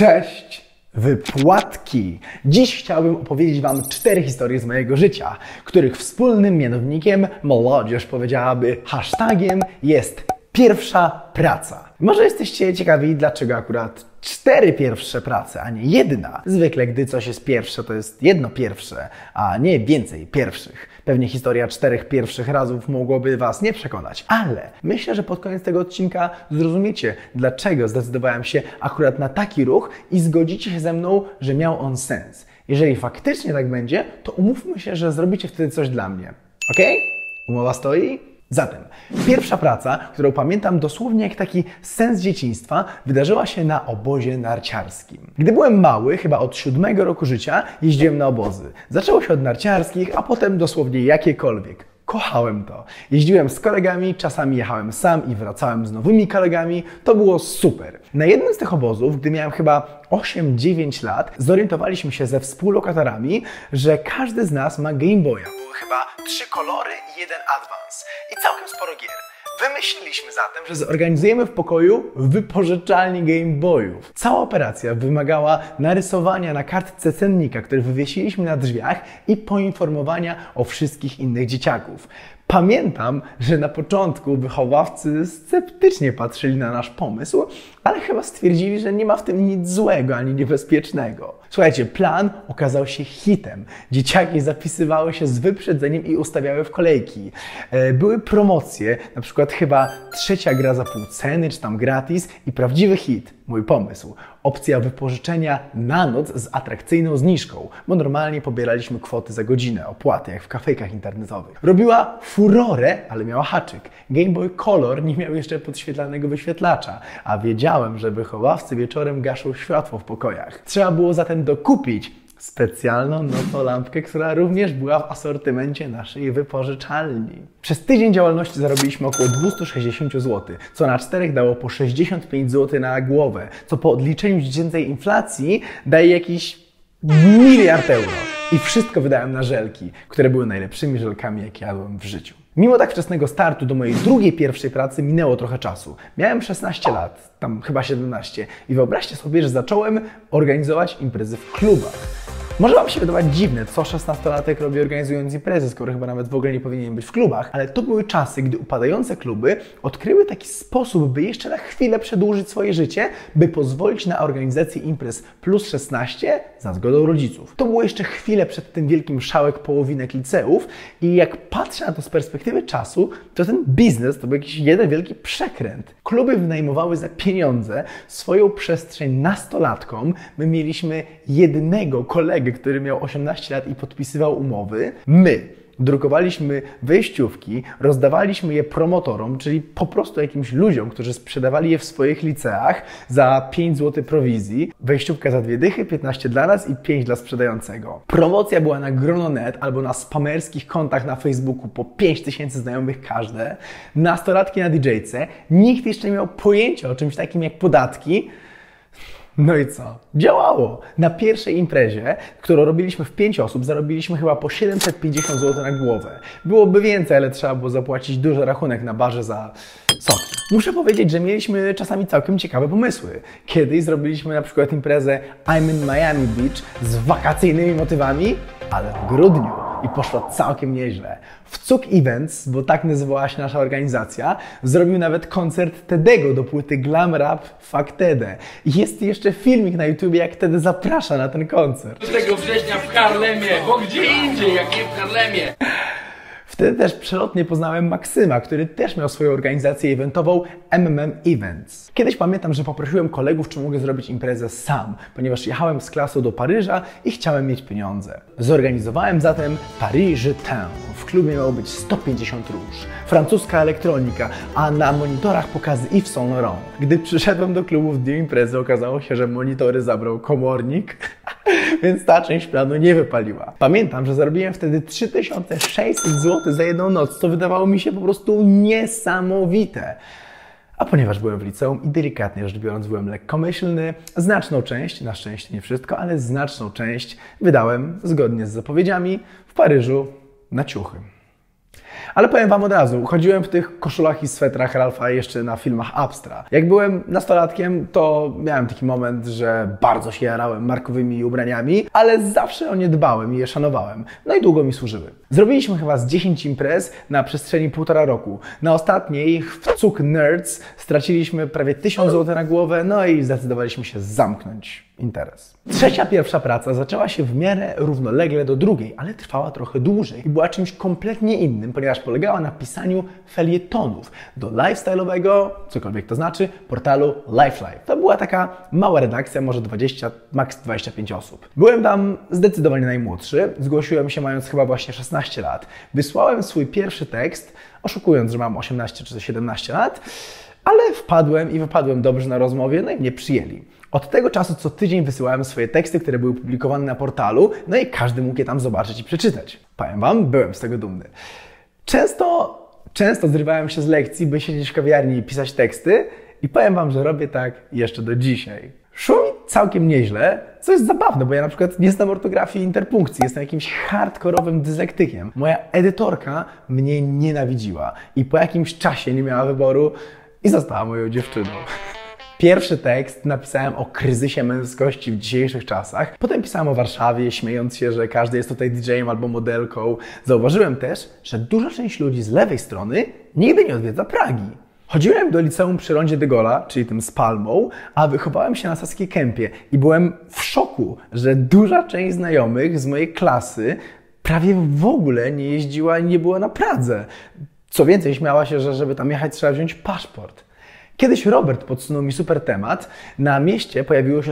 Cześć! Wypłatki! Dziś chciałbym opowiedzieć Wam 4 historie z mojego życia, których wspólnym mianownikiem, młodzież powiedziałaby hashtagiem, jest pierwsza praca. Może jesteście ciekawi, dlaczego akurat 4 pierwsze prace, a nie 1. Zwykle, gdy coś jest pierwsze, to jest jedno pierwsze, a nie więcej pierwszych. Pewnie historia 4 pierwszych razów mogłoby Was nie przekonać, ale myślę, że pod koniec tego odcinka zrozumiecie, dlaczego zdecydowałem się akurat na taki ruch i zgodzicie się ze mną, że miał on sens. Jeżeli faktycznie tak będzie, to umówmy się, że zrobicie wtedy coś dla mnie. Ok? Umowa stoi? Zatem, pierwsza praca, którą pamiętam dosłownie jak taki sen z dzieciństwa, wydarzyła się na obozie narciarskim. Gdy byłem mały, chyba od 7 roku życia, jeździłem na obozy. Zaczęło się od narciarskich, a potem dosłownie jakiekolwiek. Kochałem to. Jeździłem z kolegami, czasami jechałem sam i wracałem z nowymi kolegami. To było super. Na jednym z tych obozów, gdy miałem chyba 8-9 lat, zorientowaliśmy się ze współlokatorami, że każdy z nas ma Game Boya. Było chyba 3 kolory i 1 Advance. I całkiem sporo gier. Wymyśliliśmy zatem, że zorganizujemy w pokoju wypożyczalnię Game Boyów. Cała operacja wymagała narysowania na kartce cennika, który wywiesiliśmy na drzwiach i poinformowania o wszystkich innych dzieciaków. Pamiętam, że na początku wychowawcy sceptycznie patrzyli na nasz pomysł, ale chyba stwierdzili, że nie ma w tym nic złego ani niebezpiecznego. Słuchajcie, plan okazał się hitem. Dzieciaki zapisywały się z wyprzedzeniem i ustawiały w kolejki. Były promocje, na przykład chyba 3. gra za pół ceny, czy tam gratis i prawdziwy hit. Mój pomysł. Opcja wypożyczenia na noc z atrakcyjną zniżką, bo normalnie pobieraliśmy kwoty za godzinę, opłaty, jak w kafejkach internetowych. Robiła furorę, ale miała haczyk. Game Boy Color nie miał jeszcze podświetlanego wyświetlacza, a wiedziałem, że wychowawcy wieczorem gaszą światło w pokojach. Trzeba było zatem dokupić specjalną nocolampkę, która również była w asortymencie naszej wypożyczalni. Przez tydzień działalności zarobiliśmy około 260 zł, co na 4 dało po 65 zł na głowę, co po odliczeniu dziecięcej inflacji daje jakiś miliard euro. I wszystko wydałem na żelki, które były najlepszymi żelkami, jakie jadłem w życiu. Mimo tak wczesnego startu do mojej pierwszej pracy minęło trochę czasu. Miałem 16 lat, tam chyba 17 i wyobraźcie sobie, że zacząłem organizować imprezy w klubach. Może Wam się wydawać dziwne, co 16-latek robi organizując imprezy, skoro chyba nawet w ogóle nie powinien być w klubach, ale to były czasy, gdy upadające kluby odkryły taki sposób, by jeszcze na chwilę przedłużyć swoje życie, by pozwolić na organizację imprez plus 16 za zgodą rodziców. To było jeszcze chwilę przed tym wielkim szałek połowinek liceów i jak patrzę na to z perspektywy czasu, to ten biznes to był jakiś jeden wielki przekręt. Kluby wynajmowały za pieniądze swoją przestrzeń nastolatkom. My mieliśmy jednego kolegę, który miał 18 lat i podpisywał umowy. My drukowaliśmy wejściówki, rozdawaliśmy je promotorom, czyli po prostu jakimś ludziom, którzy sprzedawali je w swoich liceach za 5 zł prowizji. Wejściówka za 2 dychy, 15 dla nas i 5 dla sprzedającego. Promocja była na grono.net albo na spamerskich kontach na Facebooku po 5000 znajomych każde. Nastolatki na DJ-ce. Nikt jeszcze nie miał pojęcia o czymś takim jak podatki. No i co? Działało! Na pierwszej imprezie, którą robiliśmy w 5 osób, zarobiliśmy chyba po 750 zł na głowę. Byłoby więcej, ale trzeba było zapłacić duży rachunek na barze za soki. Muszę powiedzieć, że mieliśmy czasami całkiem ciekawe pomysły. Kiedyś zrobiliśmy na przykład imprezę I'm in Miami Beach z wakacyjnymi motywami, ale w grudniu i poszło całkiem nieźle. W Cuc Events, bo tak nazywała się nasza organizacja, zrobił nawet koncert Tedego do płyty Glam Rap Fuck Tede. Jest jeszcze filmik na YouTubie, jak Tede zaprasza na ten koncert. 6 września w Harlemie, bo gdzie indziej, jak nie w Harlemie. Wtedy też przelotnie poznałem Maksyma, który też miał swoją organizację eventową MM Events. Kiedyś pamiętam, że poprosiłem kolegów, czy mogę zrobić imprezę sam, ponieważ jechałem z klasą do Paryża i chciałem mieć pieniądze. Zorganizowałem zatem Paris Je Tain. W klubie miało być 150 róż, francuska elektronika, a na monitorach pokazy Yves Saint Laurent. Gdy przyszedłem do klubu w dniu imprezy, okazało się, że monitory zabrał komornik, więc ta część planu nie wypaliła. Pamiętam, że zarobiłem wtedy 3600 zł za jedną noc, co wydawało mi się po prostu niesamowite. A ponieważ byłem w liceum i delikatnie rzecz biorąc byłem lekkomyślny, znaczną część, na szczęście nie wszystko, ale znaczną część wydałem, zgodnie z zapowiedziami, w Paryżu na ciuchy. Ale powiem Wam od razu, chodziłem w tych koszulach i swetrach Ralpha jeszcze na filmach Abstra. Jak byłem nastolatkiem, to miałem taki moment, że bardzo się jarałem markowymi ubraniami, ale zawsze o nie dbałem i je szanowałem. No i długo mi służyły. Zrobiliśmy chyba z 10 imprez na przestrzeni 1,5 roku. Na ostatniej, w Cuc Nerds, straciliśmy prawie 1000 zł na głowę, no i zdecydowaliśmy się zamknąć interes. Trzecia pierwsza praca zaczęła się w miarę równolegle do drugiej, ale trwała trochę dłużej i była czymś kompletnie innym, ponieważ polegała na pisaniu felietonów do lifestyle'owego, cokolwiek to znaczy, portalu Life Life. To była taka mała redakcja, może 20, max 25 osób. Byłem tam zdecydowanie najmłodszy, zgłosiłem się mając chyba właśnie 16 lat. Wysłałem swój pierwszy tekst, oszukując, że mam 18 czy 17 lat, ale wpadłem i wypadłem dobrze na rozmowie, no i mnie przyjęli. Od tego czasu co tydzień wysyłałem swoje teksty, które były publikowane na portalu, no i każdy mógł je tam zobaczyć i przeczytać. Powiem Wam, byłem z tego dumny. Często zrywałem się z lekcji, by siedzieć w kawiarni i pisać teksty i powiem Wam, że robię tak jeszcze do dzisiaj. Szło mi całkiem nieźle, co jest zabawne, bo ja na przykład nie znam ortografii i interpunkcji, jestem jakimś hardkorowym dyslektykiem. Moja edytorka mnie nienawidziła i po jakimś czasie nie miała wyboru i została moją dziewczyną. Pierwszy tekst napisałem o kryzysie męskości w dzisiejszych czasach. Potem pisałem o Warszawie, śmiejąc się, że każdy jest tutaj DJ-em albo modelką. Zauważyłem też, że duża część ludzi z lewej strony nigdy nie odwiedza Pragi. Chodziłem do liceum przy rondzie de Gaulle'a, czyli tym z palmą, a wychowałem się na Saskiej Kępie i byłem w szoku, że duża część znajomych z mojej klasy prawie w ogóle nie jeździła i nie była na Pradze. Co więcej, śmiała się, że żeby tam jechać trzeba wziąć paszport. Kiedyś Robert podsunął mi super temat. Na mieście pojawiło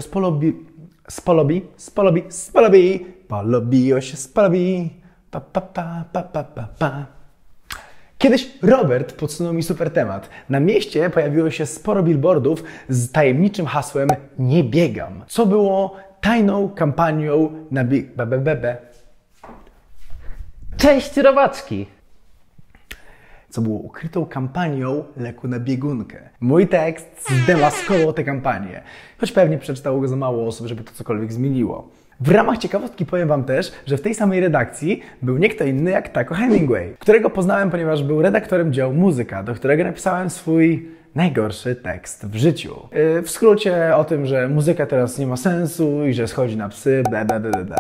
się sporo billboardów z tajemniczym hasłem "Nie biegam", co było tajną kampanią na Cześć robaczki! Co było ukrytą kampanią leku na biegunkę. Mój tekst zdemaskował tę kampanię, choć pewnie przeczytało go za mało osób, żeby to cokolwiek zmieniło. W ramach ciekawostki powiem Wam też, że w tej samej redakcji był nie kto inny jak Taco Hemingway, którego poznałem, ponieważ był redaktorem działu muzyka, do którego napisałem swój najgorszy tekst w życiu. W skrócie o tym, że muzyka teraz nie ma sensu i że schodzi na psy, bla bla bla bla.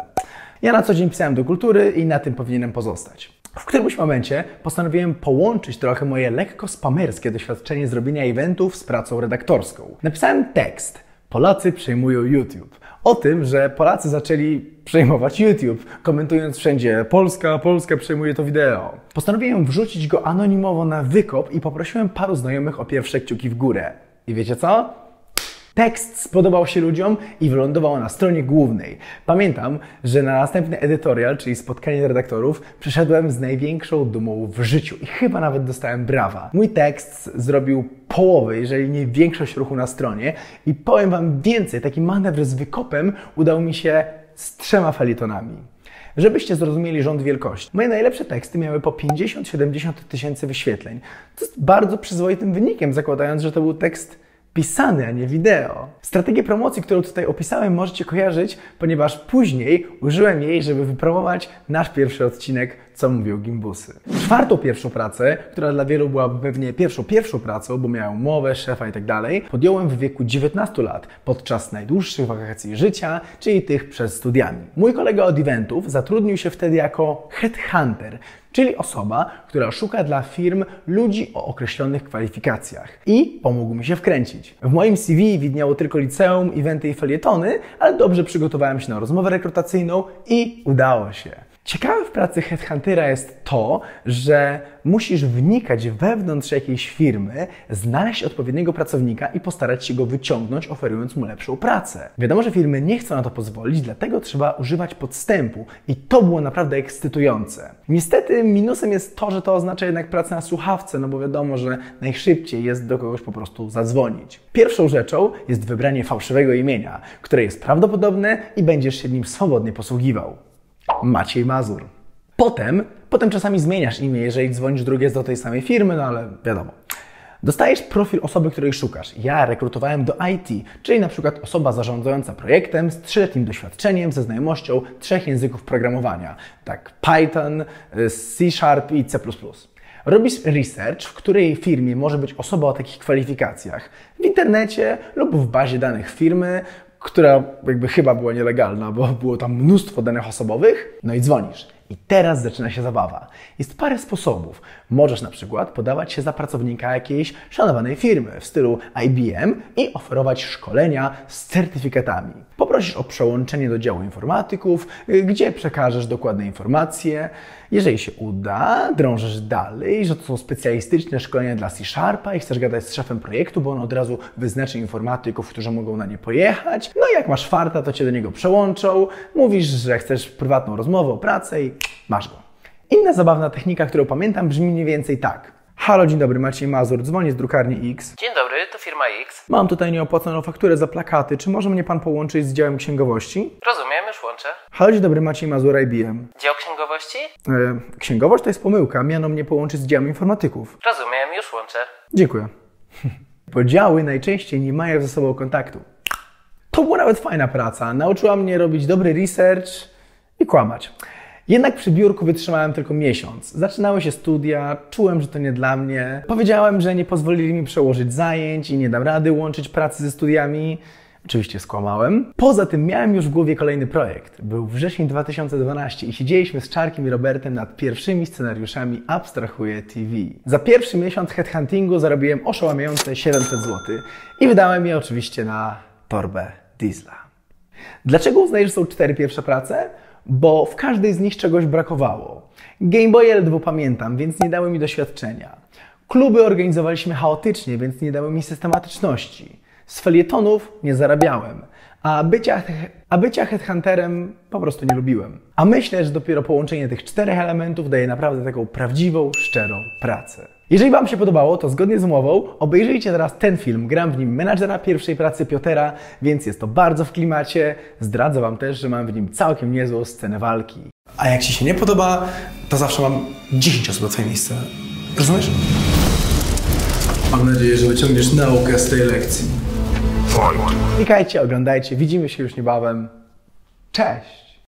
Ja na co dzień pisałem do kultury i na tym powinienem pozostać. W którymś momencie postanowiłem połączyć trochę moje lekko spamerskie doświadczenie zrobienia eventów z pracą redaktorską. Napisałem tekst "Polacy przejmują YouTube" o tym, że Polacy zaczęli przejmować YouTube, komentując wszędzie Polska przejmuje to wideo. Postanowiłem wrzucić go anonimowo na Wykop i poprosiłem paru znajomych o pierwsze kciuki w górę. I wiecie co? Tekst spodobał się ludziom i wylądował na stronie głównej. Pamiętam, że na następny edytorial, czyli spotkanie redaktorów, przyszedłem z największą dumą w życiu i chyba nawet dostałem brawa. Mój tekst zrobił połowę, jeżeli nie większość ruchu na stronie i powiem Wam więcej, taki manewr z Wykopem udał mi się z 3 felietonami. Żebyście zrozumieli rząd wielkości. Moje najlepsze teksty miały po 50-70 tysięcy wyświetleń. To jest bardzo przyzwoitym wynikiem, zakładając, że to był tekst pisany, a nie wideo. Strategię promocji, którą tutaj opisałem, możecie kojarzyć, ponieważ później użyłem jej, żeby wypromować nasz pierwszy odcinek "Co mówią gimbusy". Czwartą pierwszą pracę, która dla wielu była pewnie pierwszą pracą, bo miałem umowę, szefa i tak dalej, podjąłem w wieku 19 lat, podczas najdłuższych wakacji życia, czyli tych przed studiami. Mój kolega od eventów zatrudnił się wtedy jako headhunter, czyli osoba, która szuka dla firm ludzi o określonych kwalifikacjach i pomógł mi się wkręcić. W moim CV widniało tylko liceum, eventy i felietony, ale dobrze przygotowałem się na rozmowę rekrutacyjną i udało się. Ciekawe w pracy headhuntera jest to, że musisz wnikać wewnątrz jakiejś firmy, znaleźć odpowiedniego pracownika i postarać się go wyciągnąć, oferując mu lepszą pracę. Wiadomo, że firmy nie chcą na to pozwolić, dlatego trzeba używać podstępu i to było naprawdę ekscytujące. Niestety minusem jest to, że to oznacza jednak pracę na słuchawce, no bo wiadomo, że najszybciej jest do kogoś po prostu zadzwonić. Pierwszą rzeczą jest wybranie fałszywego imienia, które jest prawdopodobne i będziesz się nim swobodnie posługiwał. Maciej Mazur. Potem czasami zmieniasz imię, jeżeli dzwonisz drugie z do tej samej firmy, no ale wiadomo. Dostajesz profil osoby, której szukasz. Ja rekrutowałem do IT, czyli na przykład osoba zarządzająca projektem z 3-letnim doświadczeniem, ze znajomością 3 języków programowania, tak Python, C Sharp i C++. Robisz research, w której firmie może być osoba o takich kwalifikacjach w internecie lub w bazie danych firmy, która jakby chyba była nielegalna, bo było tam mnóstwo danych osobowych, no i dzwonisz. I teraz zaczyna się zabawa. Jest parę sposobów. Możesz na przykład podawać się za pracownika jakiejś szanowanej firmy w stylu IBM i oferować szkolenia z certyfikatami. Poprosisz o przełączenie do działu informatyków, gdzie przekażesz dokładne informacje. Jeżeli się uda, drążysz dalej, że to są specjalistyczne szkolenia dla C Sharpa i chcesz gadać z szefem projektu, bo on od razu wyznaczy informatyków, którzy mogą na nie pojechać. No i jak masz farta, to cię do niego przełączą. Mówisz, że chcesz prywatną rozmowę o pracę i masz go. Inna zabawna technika, którą pamiętam, brzmi mniej więcej tak. Halo, dzień dobry, Maciej Mazur, dzwonię z drukarni X. Dzień dobry, to firma X. Mam tutaj nieopłaconą fakturę za plakaty, czy może mnie pan połączyć z działem księgowości? Rozumiem, już łączę. Halo, dzień dobry, Maciej Mazur, IBM. Dział księgowości? Księgowość to jest pomyłka, miano mnie połączyć z działem informatyków. Rozumiem, już łączę. Dziękuję. Bo działy najczęściej nie mają ze sobą kontaktu. To była nawet fajna praca, nauczyła mnie robić dobry research i kłamać. Jednak przy biurku wytrzymałem tylko miesiąc. Zaczynały się studia, czułem, że to nie dla mnie. Powiedziałem, że nie pozwolili mi przełożyć zajęć i nie dam rady łączyć pracy ze studiami. Oczywiście skłamałem. Poza tym miałem już w głowie kolejny projekt. Był wrzesień 2012 i siedzieliśmy z Czarkiem i Robertem nad pierwszymi scenariuszami Abstrahuje TV. Za pierwszy miesiąc headhuntingu zarobiłem oszałamiające 700 zł i wydałem je oczywiście na torbę Diesla. Dlaczego uznajesz, że są 4 pierwsze prace? Bo w każdej z nich czegoś brakowało. Game Boye ledwo pamiętam, więc nie dały mi doświadczenia. Kluby organizowaliśmy chaotycznie, więc nie dały mi systematyczności. Z felietonów nie zarabiałem, a bycia headhunterem po prostu nie lubiłem. A myślę, że dopiero połączenie tych 4 elementów daje naprawdę taką prawdziwą, szczerą pracę. Jeżeli Wam się podobało, to zgodnie z umową obejrzyjcie teraz ten film. Gram w nim menadżera pierwszej pracy Piotera, więc jest to bardzo w klimacie. Zdradzę Wam też, że mam w nim całkiem niezłą scenę walki. A jak Ci się nie podoba, to zawsze mam 10 osób na Twoje miejsce. Rozumiesz? Mam nadzieję, że wyciągniesz naukę z tej lekcji. Klikajcie, oglądajcie, widzimy się już niebawem. Cześć!